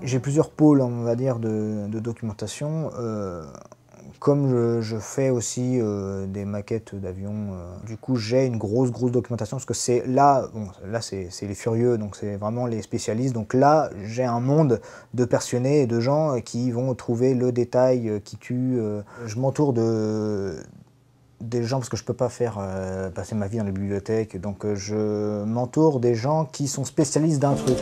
J'ai plusieurs pôles, on va dire, de documentation. Comme je fais aussi des maquettes d'avions, du coup j'ai une grosse documentation, parce que c'est là, bon, là c'est les furieux, donc c'est vraiment les spécialistes, donc là j'ai un monde de passionnés et de gens qui vont trouver le détail qui tue. Je m'entoure des gens, parce que je peux pas faire passer ma vie dans les bibliothèques, donc je m'entoure des gens qui sont spécialistes d'un truc.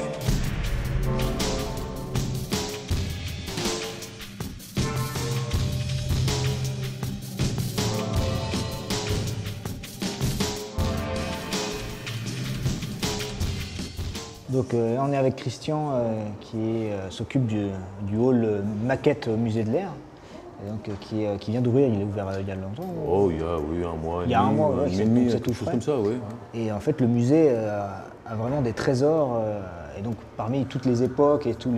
Donc on est avec Christian qui s'occupe du hall maquette musée de l'air, qui vient d'ouvrir. Il est ouvert il y a longtemps. Oh, il y a oui, un mois. Il y a un mois, ouais, c'est tout chose comme ça, oui. Et en fait, le musée a vraiment des trésors. Et donc, parmi toutes les époques et toutes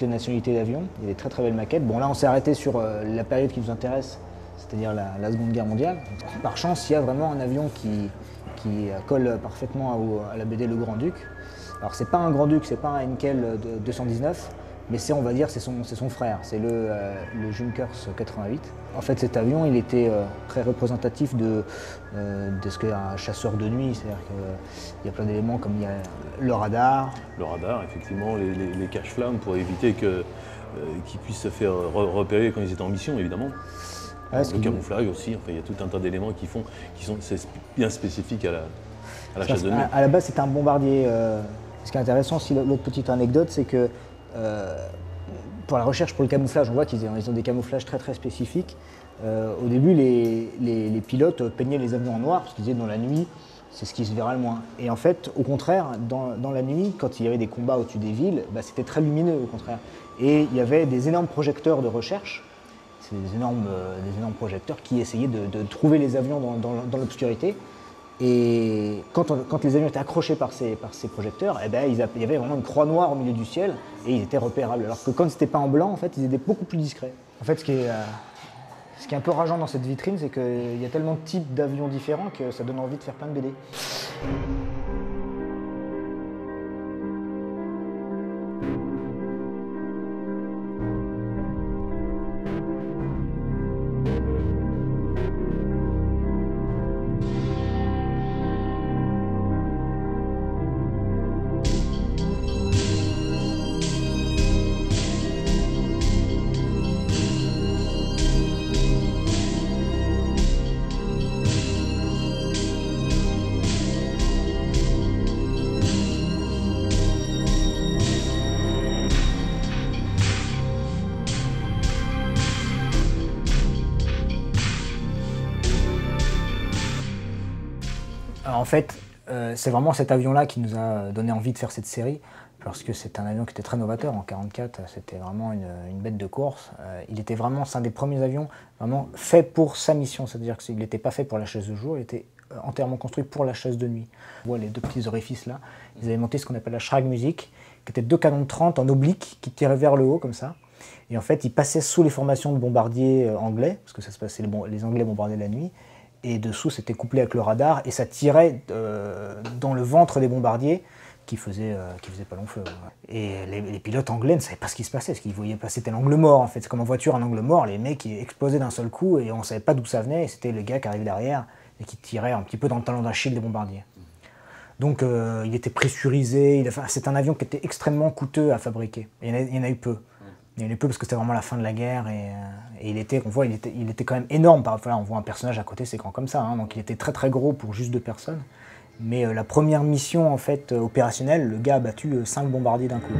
les nationalités d'avions, il y a des très belles maquettes. Bon, là, on s'est arrêté sur la période qui nous intéresse, c'est-à-dire la Seconde Guerre mondiale. Donc, par chance, il y a vraiment un avion qui colle parfaitement à la BD Le Grand-Duc. Alors c'est pas un Grand-Duc, c'est pas un Enkel 219, mais c'est, on va dire, c'est son frère, c'est le Junkers 88. En fait, cet avion, il était très représentatif de ce qu'est un chasseur de nuit, c'est-à-dire qu'il y a plein d'éléments comme il y a le radar. Le radar, effectivement, les cache-flammes pour éviter qu'ils puissent se faire repérer quand ils étaient en mission, évidemment. Ah, le camouflage aussi, enfin, il y a tout un tas d'éléments qui sont bien spécifiques à la chasse de nuit. À la base, c'est un bombardier. Ce qui est intéressant, l'autre petite anecdote, c'est que pour la recherche, pour le camouflage, on voit qu'ils ont des camouflages très spécifiques. Au début, les pilotes peignaient les avions en noir, parce qu'ils disaient dans la nuit, c'est ce qui se verra le moins. Et en fait, au contraire, dans la nuit, quand il y avait des combats au-dessus des villes, bah, c'était très lumineux au contraire. Et il y avait des énormes projecteurs de recherche, c'est des énormes projecteurs qui essayaient de trouver les avions dans l'obscurité. Et quand les avions étaient accrochés par ces projecteurs, eh ben, il y avait vraiment une croix noire au milieu du ciel et ils étaient repérables. Alors que quand c'était pas en blanc, en fait, ils étaient beaucoup plus discrets. En fait, ce qui est un peu rageant dans cette vitrine, c'est qu'il y a tellement de types d'avions différents que ça donne envie de faire plein de BD. En fait, c'est vraiment cet avion-là qui nous a donné envie de faire cette série, parce que c'est un avion qui était très novateur. En 1944, c'était vraiment une bête de course. Il était vraiment, c'est un des premiers avions vraiment fait pour sa mission, c'est-à-dire qu'il n'était pas fait pour la chasse de jour, il était entièrement construit pour la chasse de nuit. On voit les deux petits orifices là, ils avaient monté ce qu'on appelle la Schrag Music, qui étaient deux canons de 30 en oblique qui tiraient vers le haut comme ça. Et en fait, ils passaient sous les formations de bombardiers anglais, parce que ça se passait, les Anglais bombardaient la nuit. Et dessous, c'était couplé avec le radar et ça tirait dans le ventre des bombardiers qui faisaient pas long feu. Ouais. Et les pilotes anglais ne savaient pas ce qui se passait, parce qu'ils voyaient passer tel angle mort en fait. C'est comme en voiture, un angle mort, les mecs ils explosaient d'un seul coup et on savait pas d'où ça venait. Et c'était les gars qui arrivaient derrière et qui tiraient un petit peu dans le talon d'Achille des bombardiers. Donc il était pressurisé, c'est un avion qui était extrêmement coûteux à fabriquer. Il y en a eu peu. Il y en a eu peu parce que c'était vraiment la fin de la guerre et on voit, il était quand même énorme. Voilà, on voit un personnage à côté, c'est grand comme ça, hein, donc il était très gros pour juste deux personnes. Mais la première mission en fait opérationnelle, le gars a battu 5 bombardiers d'un coup.